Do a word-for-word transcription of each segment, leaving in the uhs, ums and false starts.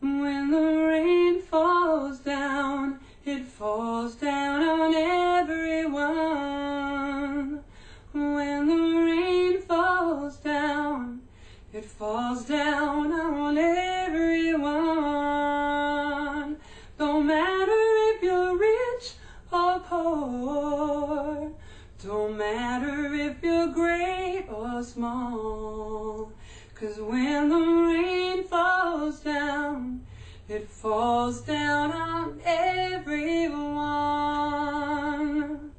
When the rain falls down, it falls down on everyone. When the rain falls down, it falls down on everyone. Don't matter if you're rich or poor. Don't matter if you're great or small. 'Cause when the rain falls down, it falls down on everyone.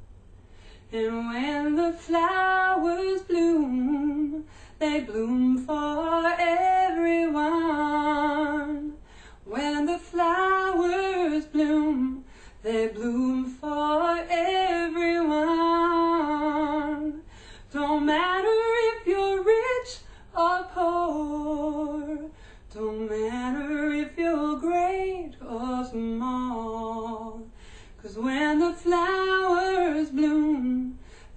And when the flowers bloom, they bloom for everyone. When the flowers bloom, they bloom for everyone. Don't matter if you're rich or poor. Don't matter if you're great or small. 'Cause when the flowers bloom,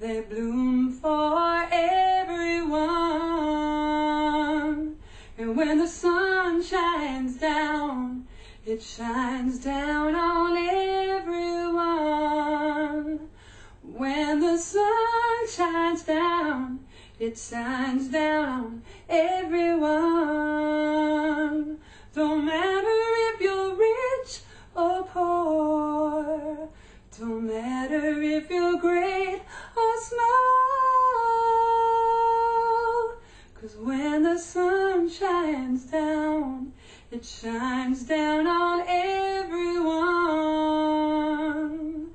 they bloom for everyone. And when the sun shines down, it shines down on everyone. When the sun shines down, it shines down on everyone. Don't matter if you're rich or poor. Don't matter if you're great or small. 'Cause when the sun shines down, it shines down on everyone.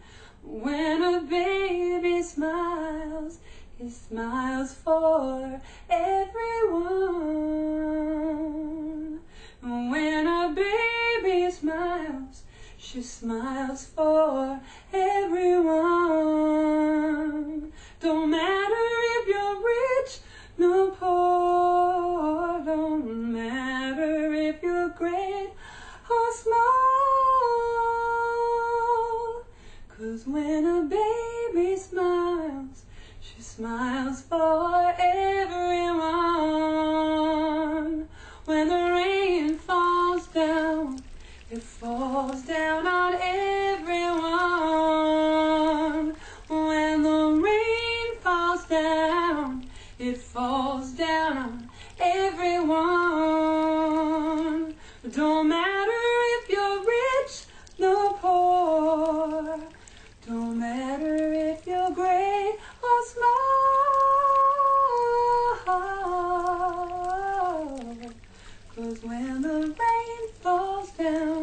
When a baby smiles, he smiles for everyone. When a baby smiles, she smiles for everyone. Don't matter if you're rich, no poor. Don't matter if you're great or small. 'Cause when a baby smiles, she smiles for everyone. When the rain falls down, it falls down on everyone. When the rain falls down, it falls down on everyone. Don't matter if you're rich, nor poor. Don't matter if you're great or small. 'Cause when the rain falls down,